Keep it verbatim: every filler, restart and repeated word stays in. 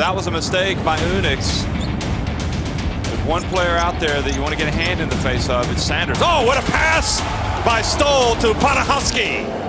that was a mistake by Unics. There's one player out there that you want to get a hand in the face of. It's Sanders. Oh, what a pass by Stoll to Parakhouski.